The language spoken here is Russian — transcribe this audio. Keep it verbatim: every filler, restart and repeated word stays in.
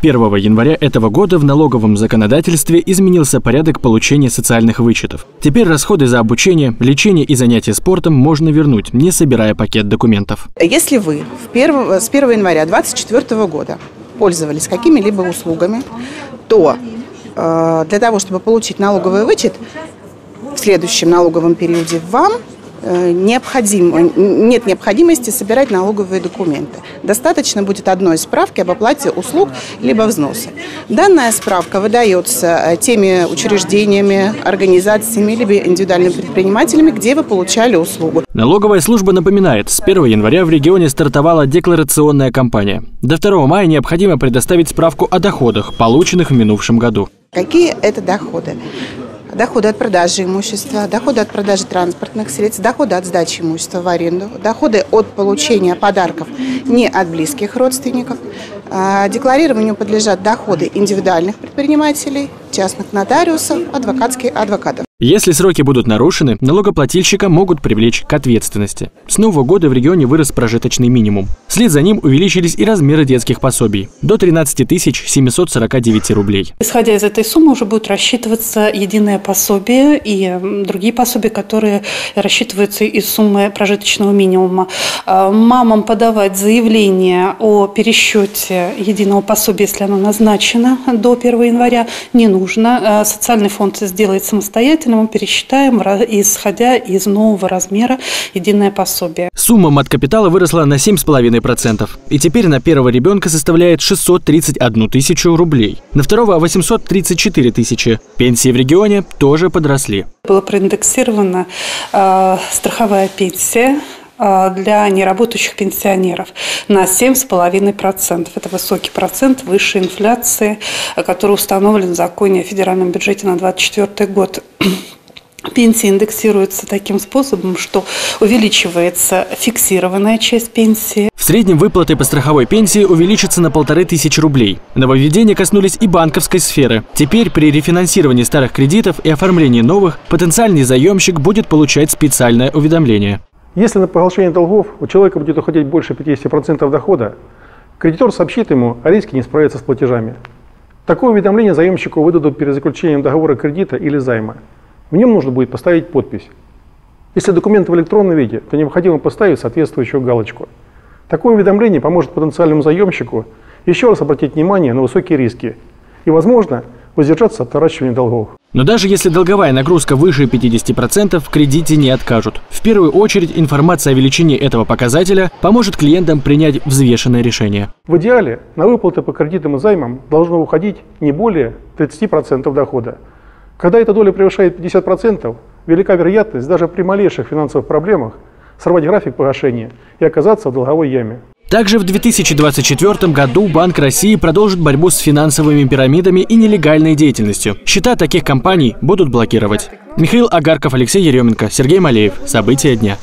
первого января этого года в налоговом законодательстве изменился порядок получения социальных вычетов. Теперь расходы за обучение, лечение и занятия спортом можно вернуть, не собирая пакет документов. Если вы в первого, с первого января две тысячи двадцать четвёртого года пользовались какими-либо услугами, то э, для того, чтобы получить налоговый вычет, в следующем налоговом периоде вам необходимо, нет необходимости собирать налоговые документы. Достаточно будет одной справки об оплате услуг либо взноса. Данная справка выдается теми учреждениями, организациями либо индивидуальными предпринимателями, где вы получали услугу. Налоговая служба напоминает, с первого января в регионе стартовала декларационная кампания. До второго мая необходимо предоставить справку о доходах, полученных в минувшем году. Какие это доходы? Доходы от продажи имущества, доходы от продажи транспортных средств, доходы от сдачи имущества в аренду, доходы от получения подарков не от близких родственников. Декларированию подлежат доходы индивидуальных предпринимателей, частных нотариусов, адвокатских адвокатов. Если сроки будут нарушены, налогоплательщика могут привлечь к ответственности. С нового года в регионе вырос прожиточный минимум. Вслед за ним увеличились и размеры детских пособий – до тринадцати тысяч семисот сорока девяти рублей. Исходя из этой суммы уже будут рассчитываться единое пособие и другие пособия, которые рассчитываются из суммы прожиточного минимума. Мамам подавать заявление о пересчете единого пособия, если оно назначено до первого января, не нужно. Социальный фонд сделает самостоятельно. Мы пересчитаем, исходя из нового размера, единое пособие. Сумма мат капитала выросла на семь и пять десятых процента. И теперь на первого ребенка составляет шестьсот тридцать одну тысячу рублей. На второго – восемьсот тридцать четыре тысячи. Пенсии в регионе тоже подросли. Была проиндексирована э, страховая пенсия для неработающих пенсионеров на семь и пять десятых процента. Это высокий процент, выше инфляции, который установлен в законе о федеральном бюджете на две тысячи двадцать четвёртый год. Пенсии индексируются таким способом, что увеличивается фиксированная часть пенсии. В среднем выплаты по страховой пенсии увеличатся на полторы тысячи рублей. Нововведения коснулись и банковской сферы. Теперь при рефинансировании старых кредитов и оформлении новых потенциальный заемщик будет получать специальное уведомление. Если на погашение долгов у человека будет уходить больше пятидесяти процентов дохода, кредитор сообщит ему о риске не справиться с платежами. Такое уведомление заемщику выдадут перед заключением договора кредита или займа. В нем нужно будет поставить подпись. Если документ в электронном виде, то необходимо поставить соответствующую галочку. Такое уведомление поможет потенциальному заемщику еще раз обратить внимание на высокие риски и, возможно, воздержаться от наращивания долгов. Но даже если долговая нагрузка выше пятидесяти процентов, в кредите не откажут. В первую очередь информация о величине этого показателя поможет клиентам принять взвешенное решение. В идеале на выплаты по кредитам и займам должно уходить не более тридцати процентов дохода. Когда эта доля превышает пятьдесят процентов, велика вероятность даже при малейших финансовых проблемах сорвать график погашения и оказаться в долговой яме. Также в две тысячи двадцать четвёртом году Банк России продолжит борьбу с финансовыми пирамидами и нелегальной деятельностью. Счета таких компаний будут блокировать. Михаил Агарков, Алексей Еременко, Сергей Малеев. События дня.